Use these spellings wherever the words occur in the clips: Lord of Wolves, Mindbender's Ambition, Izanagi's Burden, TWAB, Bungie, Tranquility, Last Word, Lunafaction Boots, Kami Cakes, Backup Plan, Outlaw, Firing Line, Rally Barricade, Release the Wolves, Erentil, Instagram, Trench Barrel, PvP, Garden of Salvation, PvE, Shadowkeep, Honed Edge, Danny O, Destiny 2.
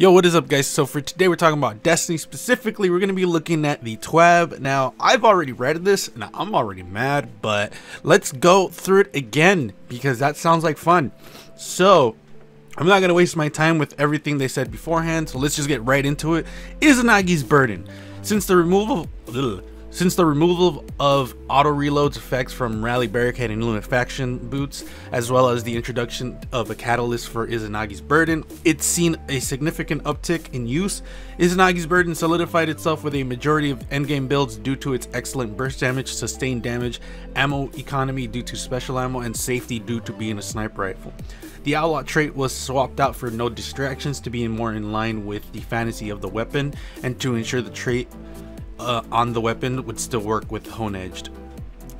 Yo, what is up guys? So for today we're talking about Destiny. Specifically, we're going to be looking at the TWAB. Now, I've already read this and I'm already mad, but let's go through it again because that sounds like fun. So I'm not going to waste my time with everything they said beforehand, so let's just get right into it. Izanagi's Burden. Since the removal of auto reloads effects from Rally Barricade and Lunafaction Boots, as well as the introduction of a catalyst for Izanagi's Burden, it's seen a significant uptick in use. Izanagi's Burden solidified itself with a majority of endgame builds due to its excellent burst damage, sustained damage, ammo economy due to special ammo, and safety due to being a sniper rifle. The Outlaw trait was swapped out for no distractions to be more in line with the fantasy of the weapon and to ensure the trait on the weapon would still work with Honed Edge.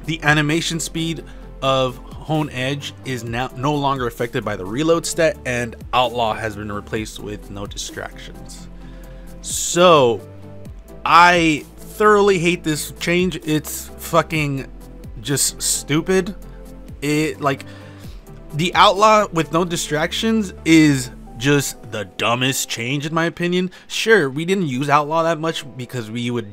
The animation speed of Honed Edge is now no longer affected by the reload stat, and Outlaw has been replaced with no distractions. So I thoroughly hate this change. It's fucking just stupid. It, like, the Outlaw with no distractions is just the dumbest change in my opinion. Sure, we didn't use Outlaw that much because we would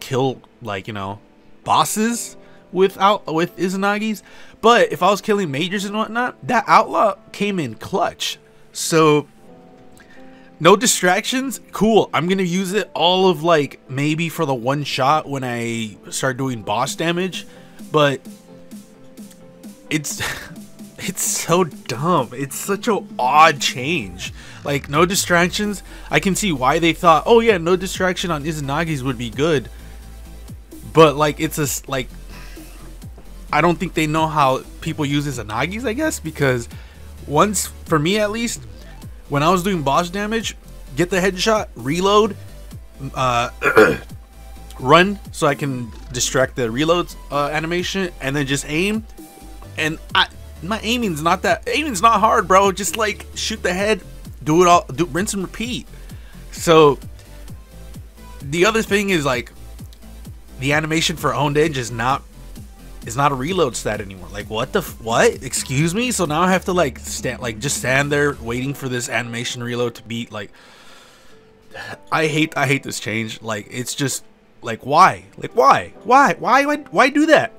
kill, like, you know, bosses with Izanagi's, but if I was killing majors and whatnot, that Outlaw came in clutch. So no distractions, cool, I'm gonna use it all of, like, maybe for the one shot when I start doing boss damage, but it's so dumb. It's such an odd change. Like, no distractions, I can see why they thought, oh yeah, no distraction on Izanagi's would be good. But, like, it's a, like, I don't think they know how people use Izanagi's, I guess, because once, for me at least, when I was doing boss damage, get the headshot, reload, run so I can distract the reload animation, and then just aim. And my aiming's not that, aiming's not hard, bro. Just, like, shoot the head, do it all, do rinse and repeat. So the other thing is, like, the animation for Honed Edge is not a reload stat anymore. Like, what? Excuse me? So now I have to, like, just stand there waiting for this animation reload to beat. Like, I hate this change. Like, it's just, like, why? Like, why do that?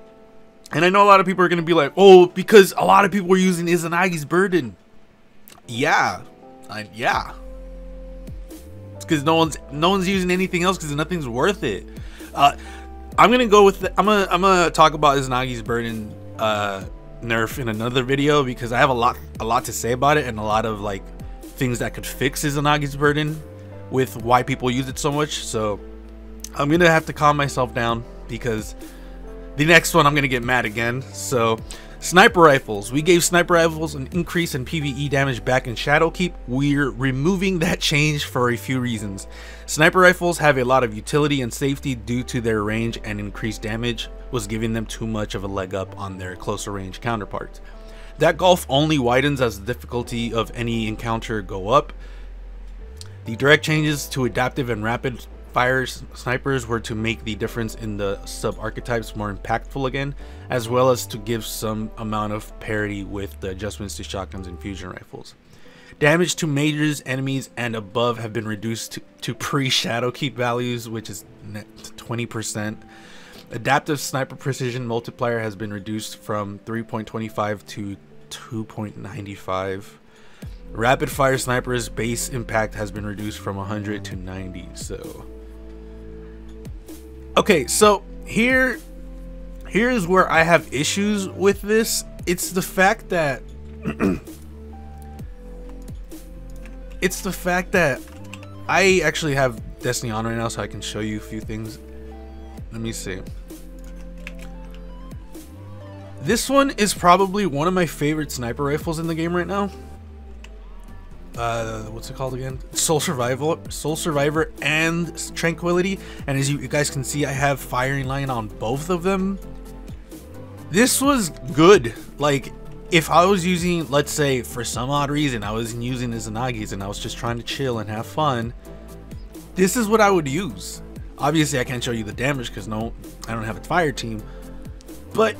And I know a lot of people are going to be like, oh, because a lot of people were using Izanagi's Burden. Yeah. Yeah. It's because no one's using anything else because nothing's worth it. I'm gonna go with I'm gonna talk about Izanagi's Burden nerf in another video because I have a lot to say about it and a lot of, like, things that could fix Izanagi's Burden with why people use it so much. So I'm gonna have to calm myself down because the next one I'm gonna get mad again. So sniper rifles. We gave sniper rifles an increase in PvE damage back in Shadowkeep. We're removing that change for a few reasons. Sniper rifles have a lot of utility and safety due to their range, and increased damage was giving them too much of a leg up on their closer range counterparts. That gulf only widens as the difficulty of any encounter go up. The direct changes to adaptive and rapid fire snipers were to make the difference in the sub-archetypes more impactful again, as well as to give some amount of parity with the adjustments to shotguns and fusion rifles. Damage to majors, enemies, and above have been reduced to pre-Shadowkeep values, which is 20%. Adaptive sniper precision multiplier has been reduced from 3.25 to 2.95. Rapid fire snipers base impact has been reduced from 100 to 90, so... Okay, so here's where I have issues with this. It's the fact that I actually have Destiny on right now, so I can show you a few things. Let me see. This one is probably one of my favorite sniper rifles in the game right now. What's it called again? Soul Survivor and Tranquility. And as you guys can see, I have Firing Line on both of them. This was good. Like, if I was using, let's say, for some odd reason, I wasn't using Izanagi's and I was just trying to chill and have fun, this is what I would use. Obviously, I can't show you the damage because I don't have a fire team. But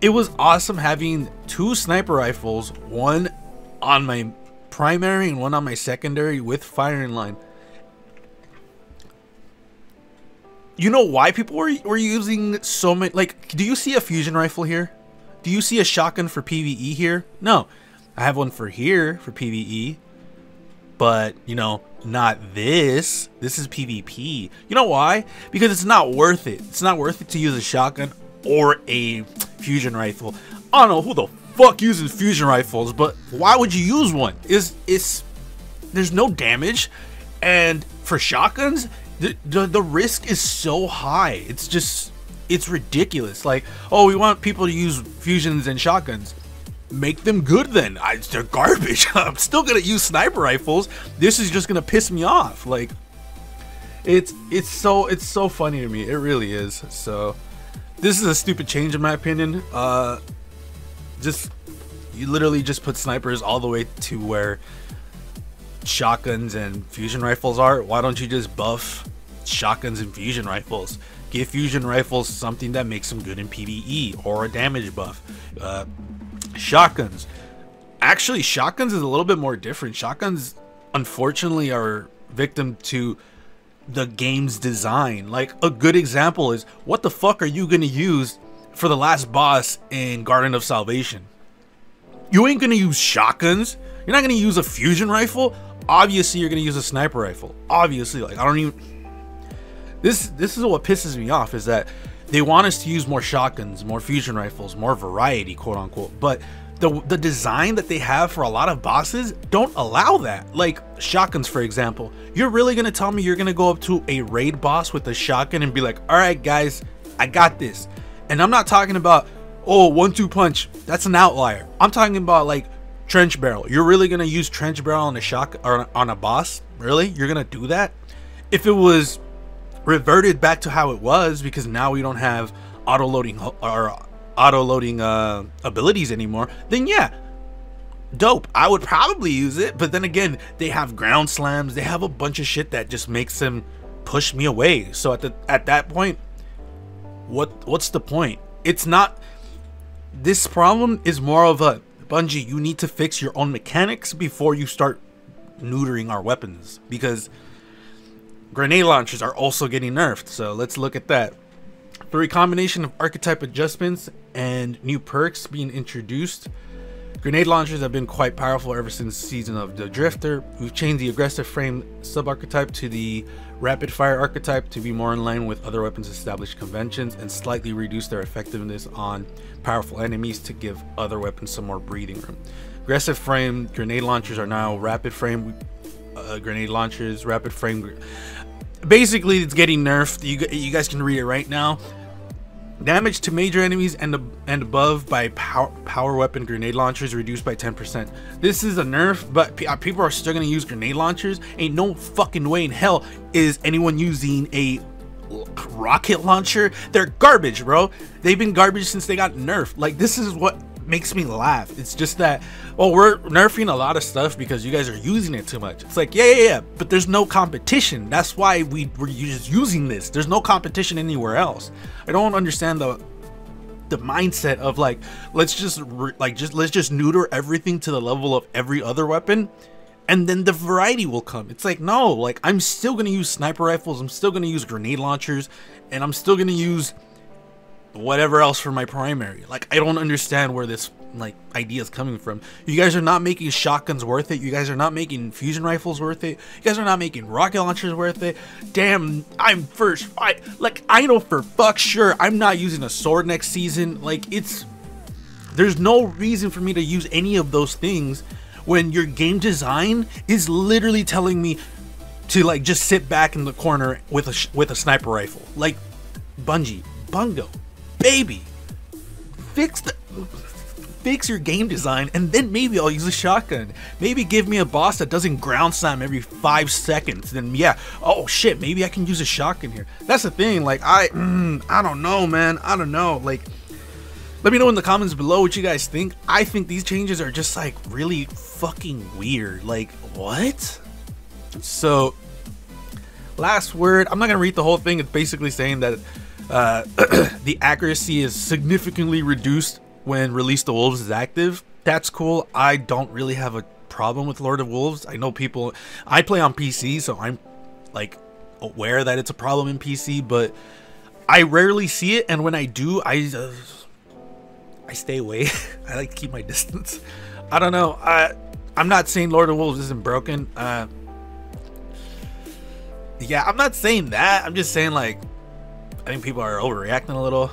it was awesome having two sniper rifles, one on my primary and one on my secondary with Firing Line. You know why people were using so many... Like, do you see a fusion rifle here? Do you see a shotgun for PvE here? No. I have one for here, for PvE. But, you know, not this. This is PvP. You know why? Because it's not worth it. It's not worth it to use a shotgun or a fusion rifle. I don't know who the fuck uses fusion rifles, but why would you use one? There's no damage. And for shotguns... The risk is so high. It's ridiculous. Like, oh, we want people to use fusions and shotguns. Make them good then. They're garbage. I'm still gonna use sniper rifles. This is just gonna piss me off. Like, it's so funny to me. It really is. So, this is a stupid change in my opinion. You literally just put snipers all the way to where shotguns and fusion rifles are. Why don't you just buff shotguns and fusion rifles? Give fusion rifles something that makes them good in PvE or a damage buff. Shotguns. Actually, shotguns is a little bit more different. Shotguns, unfortunately, are victim to the game's design. Like, a good example is, what the fuck are you going to use for the last boss in Garden of Salvation? You ain't going to use shotguns. You're not going to use a fusion rifle. Obviously, you're gonna use a sniper rifle. Obviously, like, I don't even... This is what pisses me off, is that they want us to use more shotguns, more fusion rifles, more variety, quote unquote. But the design that they have for a lot of bosses don't allow that. Like shotguns, for example. You're really gonna tell me you're gonna go up to a raid boss with a shotgun and be like, all right, guys, I got this. And I'm not talking about, oh, 1-2 punch. That's an outlier. I'm talking about like Trench Barrel. You're really gonna use Trench Barrel on a shotgun or on a boss? Really? You're gonna do that? If it was reverted back to how it was, because now we don't have auto loading abilities anymore, then yeah, dope. I would probably use it, but then again, they have ground slams. They have a bunch of shit that just makes them push me away. So at that point, what's the point? It's not... This problem is more of a Bungie, you need to fix your own mechanics before you start neutering our weapons, because grenade launchers are also getting nerfed. So let's look at that. The recombination of archetype adjustments and new perks being introduced. Grenade launchers have been quite powerful ever since Season of the Drifter. We've changed the aggressive frame sub-archetype to the rapid fire archetype to be more in line with other weapons' established conventions, and slightly reduced their effectiveness on powerful enemies to give other weapons some more breathing room. Aggressive frame grenade launchers are now rapid frame grenade launchers, rapid frame. Basically, it's getting nerfed. You guys can read it right now. Damage to major enemies and above by power weapon grenade launchers reduced by 10%. This is a nerf, but people are still going to use grenade launchers. Ain't no fucking way in hell is anyone using a rocket launcher. They're garbage, bro. They've been garbage since they got nerfed. Like, this is what makes me laugh. It's just that, well, we're nerfing a lot of stuff because you guys are using it too much. It's like, yeah, but there's no competition. That's why we're just using this. There's no competition anywhere else. I don't understand the mindset of like, let's just neuter everything to the level of every other weapon, and then the variety will come. It's like, no, like, I'm still gonna use sniper rifles, I'm still gonna use grenade launchers, and I'm still gonna use whatever else for my primary. Like, I don't understand where this like idea is coming from. You guys are not making shotguns worth it. You guys are not making fusion rifles worth it. You guys are not making rocket launchers worth it. Damn, I'm first fight. Like, I know for fuck sure I'm not using a sword next season. Like, there's no reason for me to use any of those things when your game design is literally telling me to like just sit back in the corner with a sniper rifle. Like, Bungie, bungo, baby, fix your game design, and then maybe I'll use a shotgun. Maybe give me a boss that doesn't ground slam every 5 seconds, then yeah, oh shit, maybe I can use a shotgun here. That's the thing. Like, I don't know, man. I don't know. Like, let me know in the comments below what you guys think. I think these changes are just like really fucking weird. Like, what? So, Last Word, I'm not gonna read the whole thing. It's basically saying that the accuracy is significantly reduced when Release the Wolves is active. That's cool. I don't really have a problem with Lord of Wolves. I know people, I play on PC, so I'm like aware that it's a problem in PC, but I rarely see it, and when I do, I stay away. I like to keep my distance. I don't know. I'm not saying Lord of Wolves isn't broken. Yeah, I'm not saying that. I'm just saying, like, I think people are overreacting a little.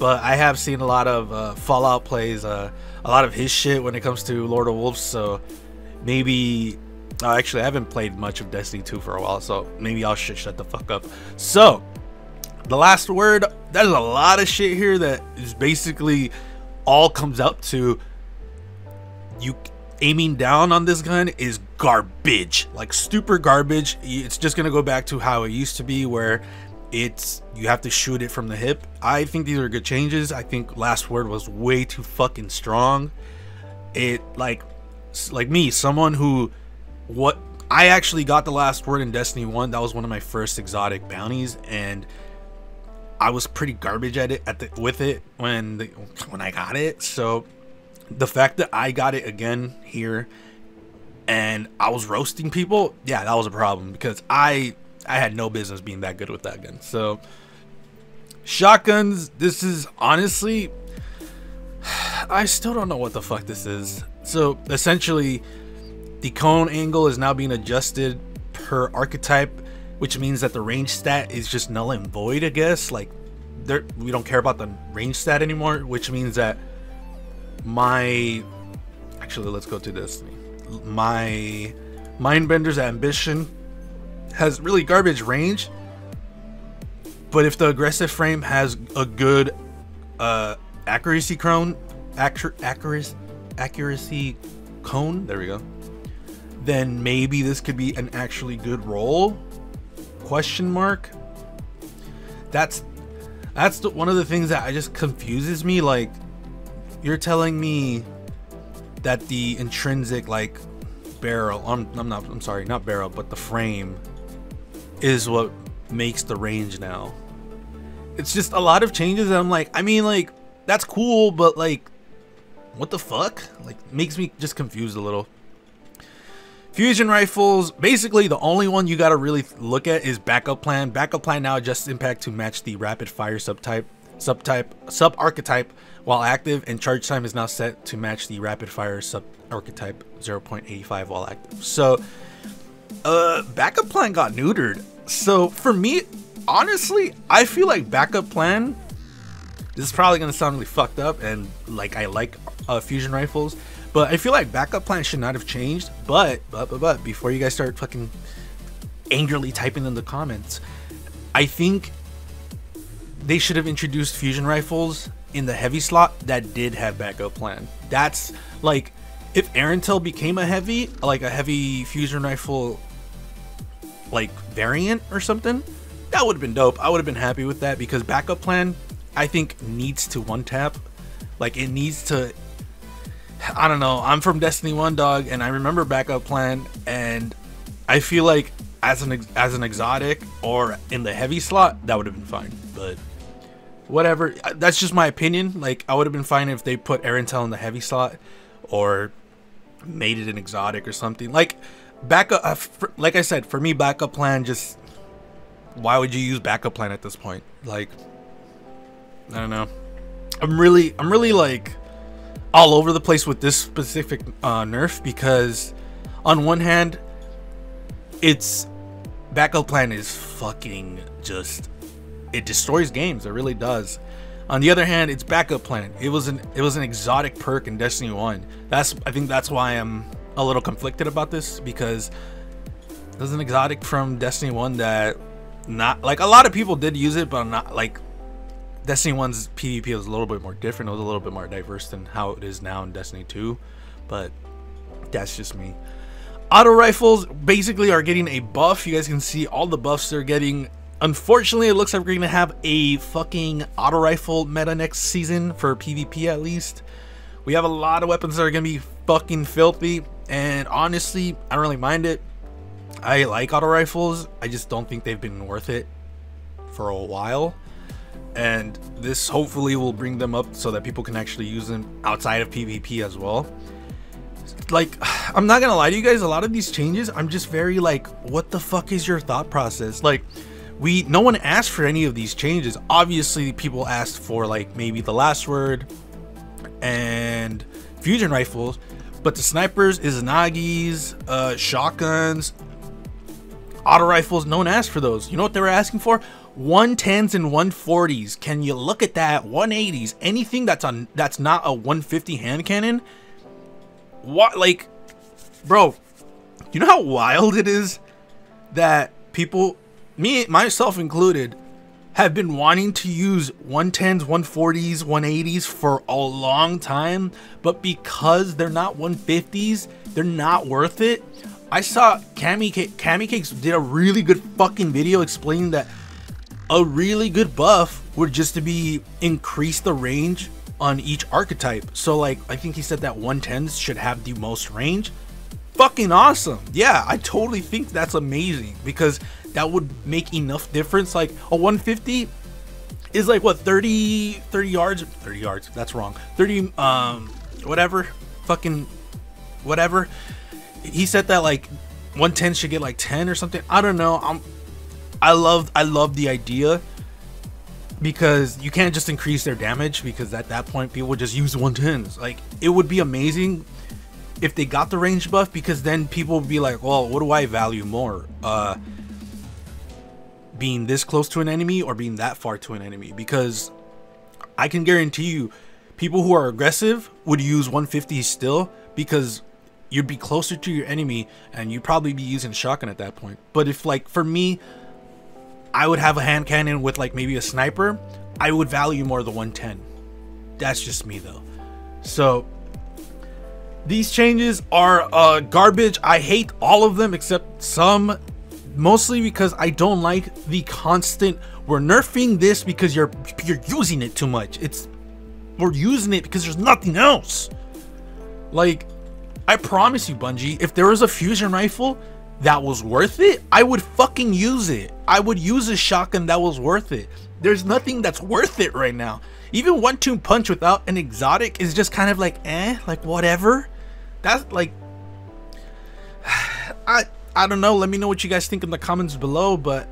But I have seen a lot of Fallout plays, a lot of his shit when it comes to Lord of Wolves. So maybe, actually, I haven't played much of Destiny 2 for a while. So maybe I'll shut the fuck up. So the last word, there's a lot of shit here that is basically all comes up to you aiming down on this gun is garbage, like super garbage. It's just gonna go back to how it used to be, where it's you have to shoot it from the hip. I think these are good changes. I think Last Word was way too fucking strong. It like me, someone who what I actually got the Last Word in Destiny 1. That was one of my first exotic bounties, and I was pretty garbage at it when I got it. So the fact that I got it again here and I was roasting people, yeah, that was a problem, because I had no business being that good with that gun. So shotguns, this is honestly, I still don't know what the fuck this is. So essentially the cone angle is now being adjusted per archetype, which means that the range stat is just null and void, I guess. Like, we don't care about the range stat anymore, which means that actually, let's go to this. My Mindbender's Ambition has really garbage range, but if the aggressive frame has a good accuracy cone, there we go, then maybe this could be an actually good roll? Question mark. That's one of the things that just confuses me. Like, you're telling me that the intrinsic, like, barrel, I'm sorry, not barrel, but the frame is what makes the range now. It's just a lot of changes that I'm like, I mean, like, that's cool, but like, what the fuck? Like, makes me just confused a little. Fusion rifles, basically the only one you gotta really look at is Backup Plan. Backup Plan now adjusts impact to match the rapid fire sub-archetype while active, and charge time is now set to match the rapid fire sub-archetype 0.85 while active. So Backup Plan got neutered. So for me, honestly, I feel like Backup Plan, this is probably gonna sound really fucked up, and like, I like fusion rifles, but I feel like Backup Plan should not have changed. But before you guys start fucking angrily typing in the comments, I think they should have introduced fusion rifles in the heavy slot that did have Backup Plan. That's like, if Erentil became a heavy, like a heavy fusion rifle, like variant or something, that would have been dope. I would have been happy with that, because Backup Plan, I think, needs to one tap. Like, it needs to, I don't know. I'm from Destiny 1, dog, and I remember Backup Plan, and I feel like as an exotic or in the heavy slot, that would have been fine. But whatever, that's just my opinion. Like, I would have been fine if they put Erentil in the heavy slot or made it an exotic or something. Like, like I said, for me, Backup Plan, just why would you use Backup Plan at this point? Like, I don't know. I'm really like all over the place with this specific nerf, because on one hand, it's Backup Plan is fucking just, it destroys games, it really does. On the other hand, it's Backup Plan, it was an exotic perk in Destiny 1. I think that's why I'm a little conflicted about this, because there's an exotic from Destiny 1 that, not like, a lot of people did use it, but I'm not like, Destiny 1's PvP was a little bit more different. It was a little bit more diverse than how it is now in Destiny 2. But that's just me. Auto rifles basically are getting a buff. You guys can see all the buffs they're getting. Unfortunately, it looks like we're going to have a fucking auto rifle meta next season for PvP at least. We have a lot of weapons that are going to be fucking filthy. And honestly, I don't really mind it. I like auto rifles. I just don't think they've been worth it for a while. And this hopefully will bring them up so that people can actually use them outside of PvP as well. like, I'm not gonna lie to you guys, a lot of these changes, I'm just very like, what the fuck is your thought process? Like, no one asked for any of these changes. Obviously, people asked for like maybe the Last Word and fusion rifles, but the snipers, Izanagi's, shotguns, auto rifles, no one asked for those. You know what they were asking for? 110s and 140s. Can you look at that? 180s. Anything that's not a 150 hand cannon. What, like, bro, you know how wild it is that people, me myself included, have been wanting to use 110s, 140s, 180s for a long time, but because they're not 150s, they're not worth it. I saw Kami Cakes did a really good fucking video explaining that a really good buff would just to be increase the range on each archetype. So like, I think he said that 110s should have the most range. Fucking awesome. Yeah, I totally think that's amazing, because that would make enough difference. Like a 150 is like what, 30 yards, that's wrong, 30 whatever, fucking whatever. He said that like 110 should get like 10 or something. I don't know. I love the idea, because you can't just increase their damage, because at that point people just use 110s. Like, it would be amazing if they got the range buff, because then people would be like, well, what do I value more, being this close to an enemy or being that far to an enemy? Because I can guarantee you people who are aggressive would use 150 still, because you'd be closer to your enemy and you'd probably be using shotgun at that point. But if, like, for me, I would have a hand cannon with like maybe a sniper, I would value more the 110. That's just me though. So these changes are garbage. I hate all of them except some, mostly because I don't like the constant, we're nerfing this because you're using it too much. It's, we're using it because there's nothing else. Like, I promise you, Bungie, if there was a fusion rifle that was worth it, I would fucking use it. I would use a shotgun that was worth it. There's nothing that's worth it right now. Even 1-2 punch without an exotic is just kind of like, eh, like whatever. That's like, I don't know. Let me know what you guys think in the comments below. But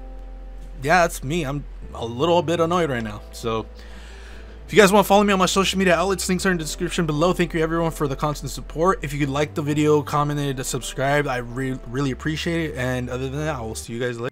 yeah, that's me. I'm a little bit annoyed right now. So if you guys want to follow me on my social media outlets, links are in the description below. Thank you everyone for the constant support. If you could like the video, commented, subscribe, I really appreciate it. And other than that, I will see you guys later.